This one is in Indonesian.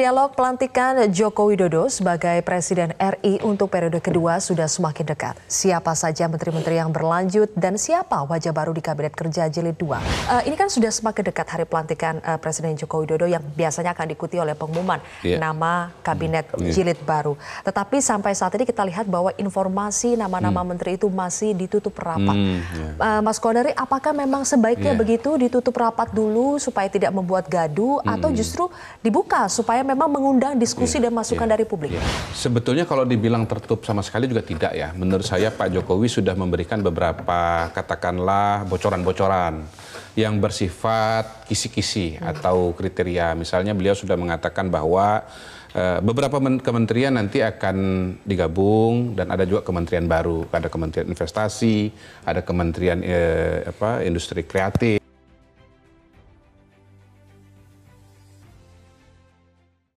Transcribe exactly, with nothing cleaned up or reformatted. Dialog pelantikan Joko Widodo sebagai Presiden R I untuk periode kedua sudah semakin dekat. Siapa saja menteri-menteri yang berlanjut dan siapa wajah baru di Kabinet Kerja Jilid dua? Uh, ini kan sudah semakin dekat hari pelantikan uh, Presiden Joko Widodo yang biasanya akan diikuti oleh pengumuman yeah. nama Kabinet yeah. Jilid baru. Tetapi sampai saat ini kita lihat bahwa informasi nama-nama hmm. menteri itu masih ditutup rapat. Hmm, yeah. uh, Mas Kodari, apakah memang sebaiknya yeah. begitu ditutup rapat dulu supaya tidak membuat gaduh hmm. atau justru dibuka supaya memang mengundang diskusi yeah, dan masukan yeah, dari publik. Yeah. Sebetulnya kalau dibilang tertutup sama sekali juga tidak ya. Menurut saya Pak Jokowi sudah memberikan beberapa katakanlah bocoran-bocoran yang bersifat kisi-kisi hmm. atau kriteria. Misalnya beliau sudah mengatakan bahwa Uh, beberapa kementerian nanti akan digabung dan ada juga kementerian baru, ada kementerian investasi, ada kementerian uh, apa, industri kreatif.